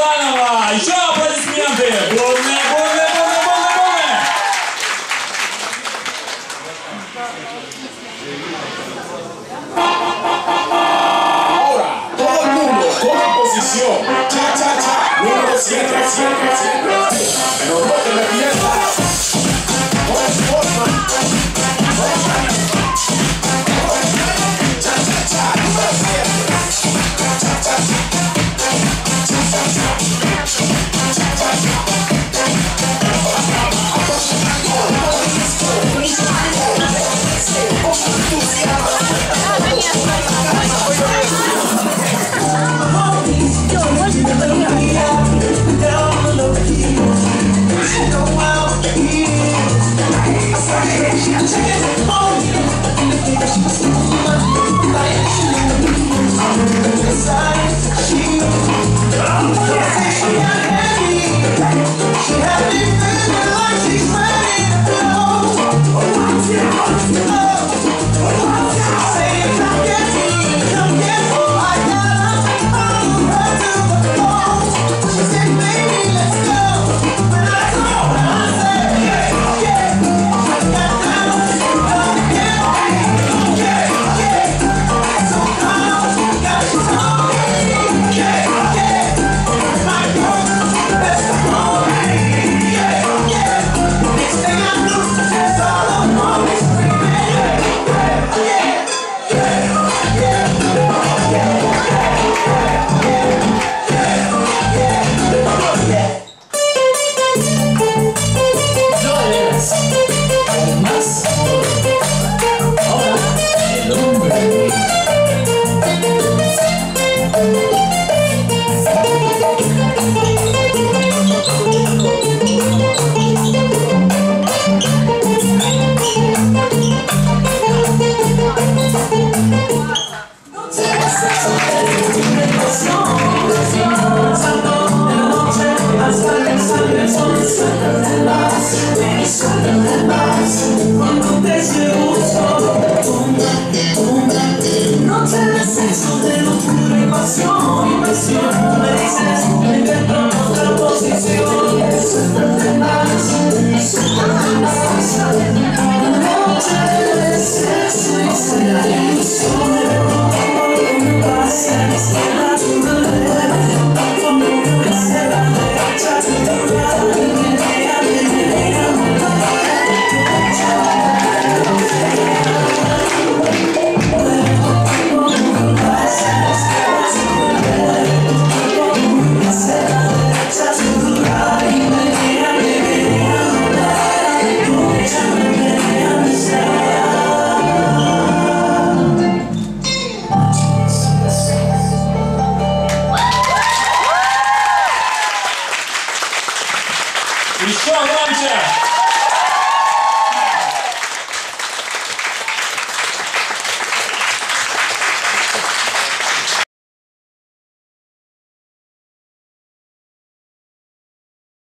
Иванова. Еще аплодисменты. Бурные, бурные, бурные, бурные, бурные. Ahora, todo el mundo toma posición. Cha, cha, cha. Número 7, 7, 7. No roten la fiesta. No es forma.